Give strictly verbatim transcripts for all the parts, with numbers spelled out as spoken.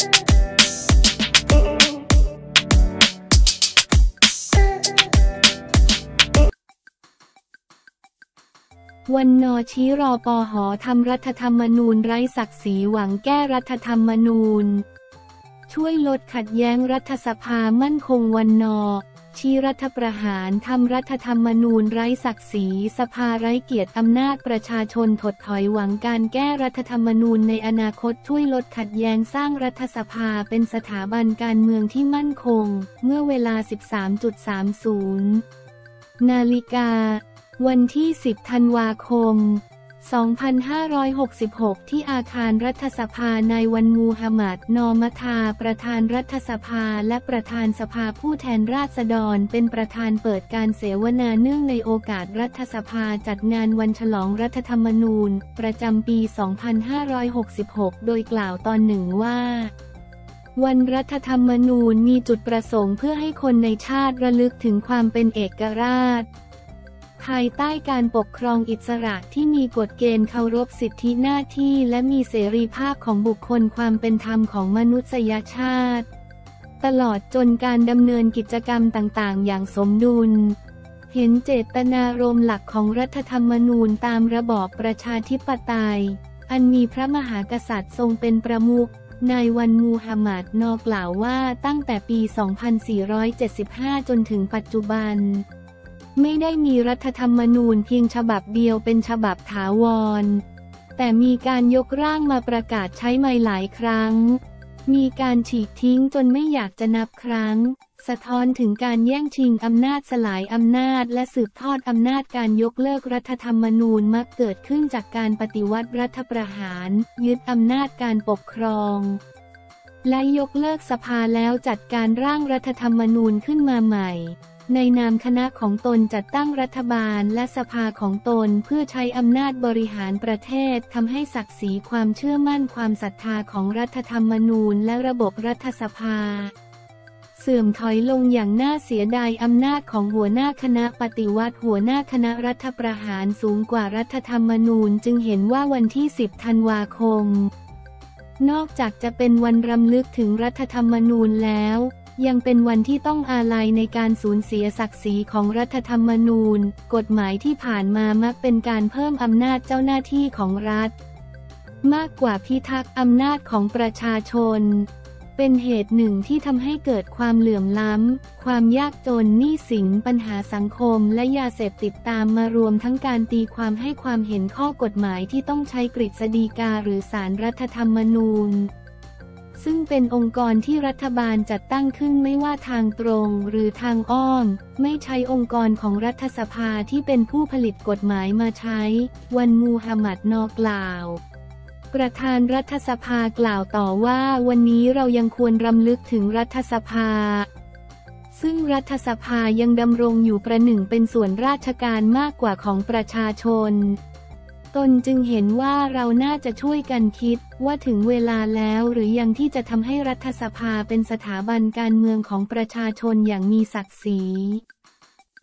วันนอชี้รอปอหอทำรัฐธรรมนูญไร้ศักดิ์ศรีหวังแก้รัฐธรรมนูญช่วยลดขัดแย้งรัฐสภามั่นคงวันนอชี้รัฐประหารทำรัฐธรรมนูญไร้ศักดิ์ศรีสภาไร้เกียรติอำนาจประชาชนถดถอยหวังการแก้รัฐธรรมนูญในอนาคตช่วยลดขัดแย้งสร้างรัฐสภาเป็นสถาบันการเมืองที่มั่นคงเมื่อเวลา สิบสามนาฬิกาสามสิบ นาฬิกาวันที่สิบธันวาคมสองพันห้าร้อยหกสิบหกที่อาคารรัฐสภาในวันมูฮัมหมัด นอมทาประธานรัฐสภาและประธานสภาผู้แทนราษฎรเป็นประธานเปิดการเสวนาเนื่องในโอกาสรัฐสภาจัดงานวันฉลองรัฐธรรมนูญประจำปีสองพันห้าร้อยหกสิบหกโดยกล่าวตอนหนึ่งว่าวันรัฐธรรมนูญมีจุดประสงค์เพื่อให้คนในชาติระลึกถึงความเป็นเอกราชภายใต้การปกครองอิสระที่มีกฎเกณฑ์เคารพสิทธิหน้าที่และมีเสรีภาพของบุคคลความเป็นธรรมของมนุษยชาติตลอดจนการดำเนินกิจกรรมต่างๆอย่างสมดุลเห็นเจตนารมณ์หลักของรัฐธรรมนูญตามระบอบประชาธิปไตยอันมีพระมหากษัตริย์ทรงเป็นประมุขนายวันมูฮัมหมัด นอกล่าวว่าตั้งแต่ปี สองพันสี่ร้อยเจ็ดสิบห้า จนถึงปัจจุบันไม่ได้มีรัฐธรรมนูญเพียงฉบับเดียวเป็นฉบับถาวรแต่มีการยกร่างมาประกาศใช้ใหม่หลายครั้งมีการฉีกทิ้งจนไม่อยากจะนับครั้งสะท้อนถึงการแย่งชิงอำนาจสลายอำนาจและสืบทอดอำนาจการยกเลิกรัฐธรรมนูญมักเกิดขึ้นจากการปฏิวัติรัฐประหารยึดอำนาจการปกครองและยกเลิกสภาแล้วจัดการร่างรัฐธรรมนูญขึ้นมาใหม่ในนามคณะของตนจัดตั้งรัฐบาลและสภาของตนเพื่อใช้อำนาจบริหารประเทศทำให้ศักดิ์ศรีความเชื่อมั่นความศรัทธาของรัฐธรรมนูญและระบบรัฐสภาเสื่อมถอยลงอย่างน่าเสียดายอำนาจของหัวหน้าคณะปฏิวัติหัวหน้าคณะรัฐประหารสูงกว่ารัฐธรรมนูญจึงเห็นว่าวันที่สิบธันวาคมนอกจากจะเป็นวันรำลึกถึงรัฐธรรมนูญแล้วยังเป็นวันที่ต้องอาลัยในการสูญเสียศักดิ์ศรีของรัฐธรรมนูญกฎหมายที่ผ่านมามักเป็นการเพิ่มอำนาจเจ้าหน้าที่ของรัฐมากกว่าพิทักษ์อำนาจของประชาชนเป็นเหตุหนึ่งที่ทำให้เกิดความเหลื่อมล้ำความยากจนหนี้สินปัญหาสังคมและยาเสพติดตามมารวมทั้งการตีความให้ความเห็นข้อกฎหมายที่ต้องใช้กฤษฎีกาหรือศาลรัฐธรรมนูญซึ่งเป็นองค์กรที่รัฐบาลจัดตั้งขึ้นไม่ว่าทางตรงหรือทางอ้อมไม่ใช้องค์กรของรัฐสภาที่เป็นผู้ผลิตกฎหมายมาใช้วันมูฮัมหมัด นอกล่าวประธานรัฐสภากล่าวต่อว่าวันนี้เรายังควรรำลึกถึงรัฐสภาซึ่งรัฐสภายังดำรงอยู่ประหนึ่งเป็นส่วนราชการมากกว่าของประชาชนตนจึงเห็นว่าเราน่าจะช่วยกันคิดว่าถึงเวลาแล้วหรือยังที่จะทำให้รัฐสภาเป็นสถาบันการเมืองของประชาชนอย่างมีศักดิ์ศรี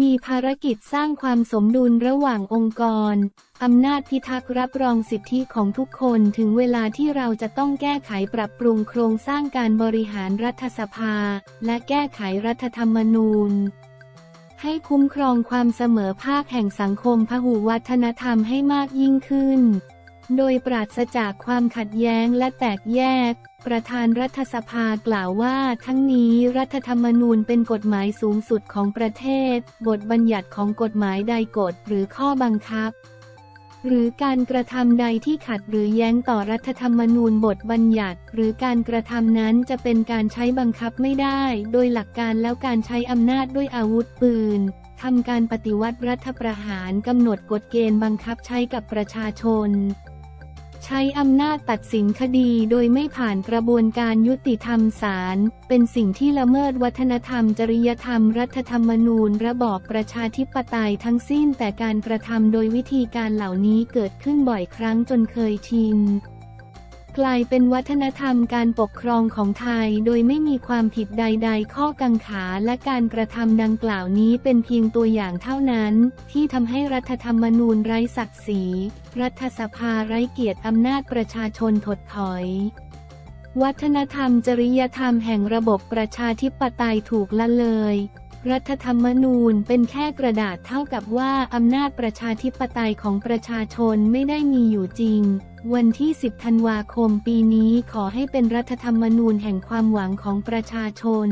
มีภารกิจสร้างความสมดุลระหว่างองค์กรอำนาจพิทักษ์รับรองสิทธิของทุกคนถึงเวลาที่เราจะต้องแก้ไขปรับปรุงโครงสร้างการบริหารรัฐสภาและแก้ไขรัฐธรรมนูญให้คุ้มครองความเสมอภาคแห่งสังคมพหุวัฒนธรรมให้มากยิ่งขึ้นโดยปราศจากความขัดแย้งและแตกแยกประธานรัฐสภากล่าวว่าทั้งนี้รัฐธรรมนูญเป็นกฎหมายสูงสุดของประเทศบทบัญญัติของกฎหมายใดกฎหรือข้อบังคับหรือการกระทำใดที่ขัดหรือแย้งต่อรัฐธรรมนูญบทบัญญัติหรือการกระทำนั้นจะเป็นการใช้บังคับไม่ได้โดยหลักการแล้วการใช้อำนาจด้วยอาวุธปืนทำการปฏิวัติรัฐประหารกำหนดกฎเกณฑ์บังคับใช้กับประชาชนใช้อำนาจตัดสินคดีโดยไม่ผ่านกระบวนการยุติธรรมศาลเป็นสิ่งที่ละเมิดวัฒนธรรมจริยธรรมรัฐธรรมนูญระบอบประชาธิปไตยทั้งสิ้นแต่การกระทำโดยวิธีการเหล่านี้เกิดขึ้นบ่อยครั้งจนเคยชินกลายเป็นวัฒนธรรมการปกครองของไทยโดยไม่มีความผิดใดๆข้อกังขาและการกระทำดังกล่าวนี้เป็นเพียงตัวอย่างเท่านั้นที่ทำให้รัฐธรรมนูญไร้ศักดิ์ศรีรัฐสภาไร้เกียรติอำนาจประชาชนถดถอย วัฒนธรรมจริยธรรมแห่งระบบประชาธิปไตยถูกละเลยรัฐธรรมนูญเป็นแค่กระดาษเท่ากับว่าอำนาจประชาธิปไตยของประชาชนไม่ได้มีอยู่จริงวันที่สิบธันวาคมปีนี้ขอให้เป็นรัฐธรรมนูญแห่งความหวังของประชาชน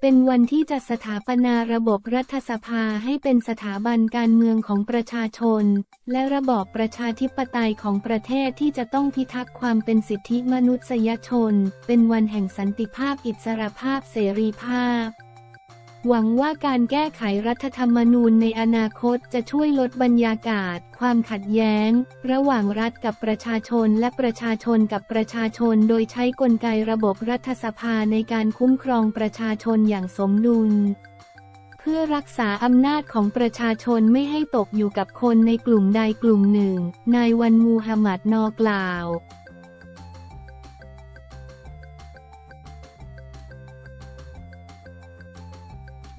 เป็นวันที่จะสถาปนาระบบรัฐสภาให้เป็นสถาบันการเมืองของประชาชนและระบอบประชาธิปไตยของประเทศที่จะต้องพิทักษ์ความเป็นสิทธิมนุษยชนเป็นวันแห่งสันติภาพอิสรภาพเสรีภาพหวังว่าการแก้ไขรัฐธรรมนูญในอนาคตจะช่วยลดบรรยากาศความขัดแย้งระหว่างรัฐกับประชาชนและประชาชนกับประชาชนโดยใช้กลไกระบบรัฐสภาในการคุ้มครองประชาชนอย่างสมดุลเพื่อรักษาอำนาจของประชาชนไม่ให้ตกอยู่กับคนในกลุ่มใดกลุ่มหนึ่งนายวันมูฮัมหมัดนอกล่าว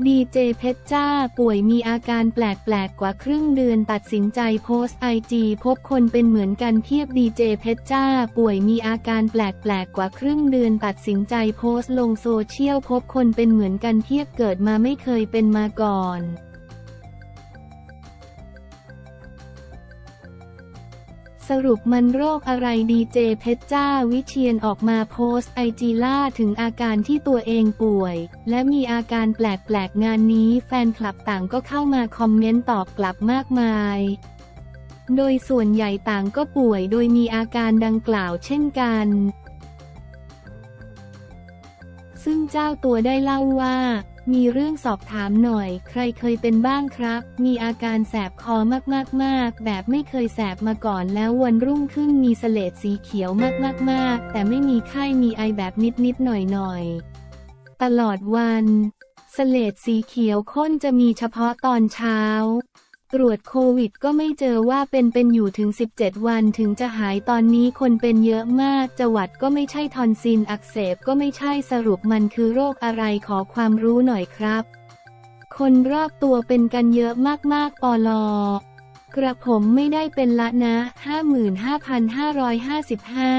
ดีเจเพชรจ้าป่วยมีอาการแปลกๆกว่าครึ่งเดือนตัดสินใจโพสต์ไอจีพบคนเป็นเหมือนกันเพียบดีเจเพชรจ้าป่วยมีอาการแปลกๆกว่าครึ่งเดือนตัดสินใจโพสต์ลงโซเชียลพบคนเป็นเหมือนกันเพียบเกิดมาไม่เคยเป็นมาก่อนสรุปมันโรคอะไรดีเจเพชรจ้าวิเชียรออกมาโพสต์ไอจีล่าถึงอาการที่ตัวเองป่วยและมีอาการแปลกๆงานนี้แฟนคลับต่างก็เข้ามาคอมเมนต์ตอบกลับมากมายโดยส่วนใหญ่ต่างก็ป่วยโดยมีอาการดังกล่าวเช่นกันซึ่งเจ้าตัวได้เล่าว่ามีเรื่องสอบถามหน่อยใครเคยเป็นบ้างครับมีอาการแสบคอมากๆๆแบบไม่เคยแสบมาก่อนแล้ววันรุ่งขึ้นมีเสลดสีเขียวมากๆๆแต่ไม่มีไข้มีไอแบบนิดๆหน่อยๆตลอดวันเสลดสีเขียวข้นจะมีเฉพาะตอนเช้าตรวจโควิดก็ไม่เจอว่าเป็นเป็นอยู่ถึงสิบเจ็ดวันถึงจะหายตอนนี้คนเป็นเยอะมากจะหวัดก็ไม่ใช่ทอนซิลอักเสบก็ไม่ใช่สรุปมันคือโรคอะไรขอความรู้หน่อยครับคนรอบตัวเป็นกันเยอะมากๆปลกระผมไม่ได้เป็นละนะ ห้าหมื่นห้าพันห้าร้อยห้าสิบห้า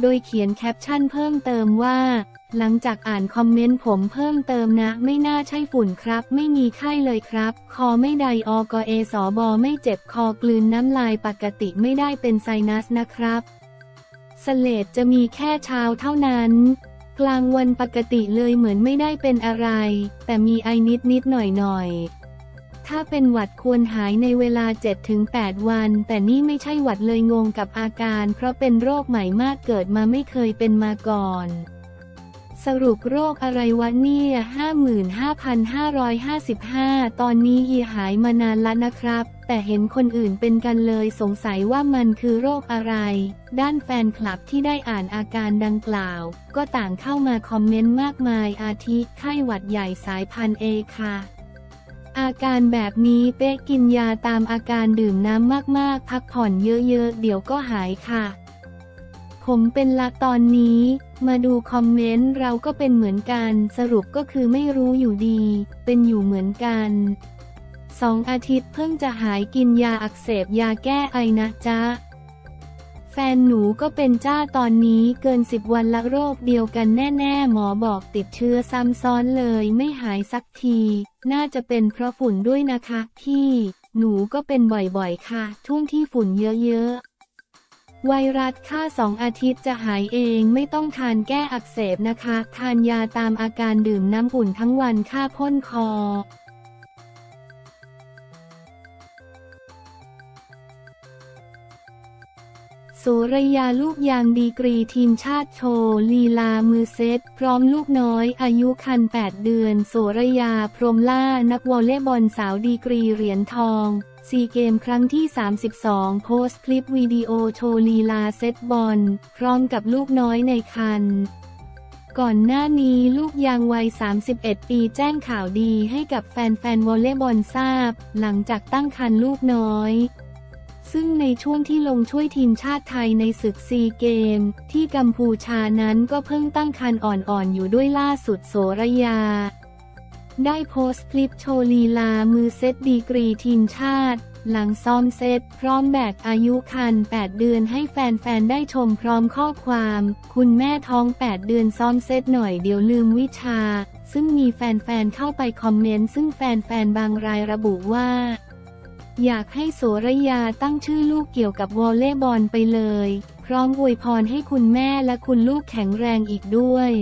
โดยเขียนแคปชั่นเพิ่มเติมว่าหลังจากอ่านคอมเมนต์ผมเพิ่มเติมนะไม่น่าใช่ฝุ่นครับไม่มีไข้เลยครับคอไม่ไดออกเอสอบอไม่เจ็บคอกลืนน้ำลายปกติไม่ได้เป็นไซนัสนะครับเสลดจะมีแค่เช้าเท่านั้นกลางวันปกติเลยเหมือนไม่ได้เป็นอะไรแต่มีไอนิดนิดหน่อยหน่อยถ้าเป็นหวัดควรหายในเวลา เจ็ดถึงแปด วันแต่นี่ไม่ใช่หวัดเลยงงกับอาการเพราะเป็นโรคใหม่มากเกิดมาไม่เคยเป็นมาก่อนสรุปโรคอะไรวะเนี่ย ห้าหมื่นห้าพันห้าร้อยห้าสิบห้า ตอนนี้ยีหายมานานแล้วนะครับแต่เห็นคนอื่นเป็นกันเลยสงสัยว่ามันคือโรคอะไรด้านแฟนคลับที่ได้อ่านอาการดังกล่าวก็ต่างเข้ามาคอมเมนต์มากมายอาทิไข้หวัดใหญ่สายพันธุ์ เอ ค่ะอาการแบบนี้เป๊ะกินยาตามอาการดื่มน้ำมากๆพักผ่อนเยอะๆเดี๋ยวก็หายค่ะผมเป็นละตอนนี้มาดูคอมเมนต์เราก็เป็นเหมือนกันสรุปก็คือไม่รู้อยู่ดีเป็นอยู่เหมือนกันสองอาทิตย์เพิ่งจะหายกินยาอักเสบยาแก้ไอนะจ๊ะแฟนหนูก็เป็นจ้าตอนนี้เกินสิบวันละโรคเดียวกันแน่ๆหมอบอกติดเชื้อซ้ำซ้อนเลยไม่หายสักทีน่าจะเป็นเพราะฝุ่นด้วยนะคะพี่หนูก็เป็นบ่อยๆค่ะช่วงที่ฝุ่นเยอะๆไวรัสค่าสองอาทิตย์จะหายเองไม่ต้องทานแก้อักเสบนะคะทานยาตามอาการดื่มน้ำอุ่นทั้งวันค่าพ่นคอสุริยาลูกยางดีกรีทีมชาติโชว์ลีลามือเซตพร้อมลูกน้อยอายุครรภ์แปดเดือนสุริยาพรหมล่านักวอลเลย์บอลสาวดีกรีเหรียญทองซีเกมครั้งที่สามสิบสองโพสต์คลิปวิดีโอโชว์ลีลาเซตบอลพร้อมกับลูกน้อยในครรภ์ก่อนหน้านี้ลูกยางวัยสามสิบเอ็ดปีแจ้งข่าวดีให้กับแฟนๆวอลเลย์บอลทราบหลังจากตั้งครรภ์ลูกน้อยซึ่งในช่วงที่ลงช่วยทีมชาติไทยในศึกซีเกมที่กัมพูชานั้นก็เพิ่งตั้งครรภ์อ่อนๆอยู่ด้วยล่าสุดโสระยาได้โพสต์คลิปโชว์ลีลามือเซตดีกรีทีมชาติ หลังซ้อมเซตพร้อมแบกอายุครรภ์แปดเดือนให้แฟนๆได้ชมพร้อมข้อความคุณแม่ท้องแปดเดือนซ้อมเซตหน่อยเดี๋ยวลืมวิชาซึ่งมีแฟนๆเข้าไปคอมเมนต์ซึ่งแฟนๆบางรายระบุว่าอยากให้โสระยาตั้งชื่อลูกเกี่ยวกับวอลเลย์บอลไปเลยพร้อมอวยพรให้คุณแม่และคุณลูกแข็งแรงอีกด้วย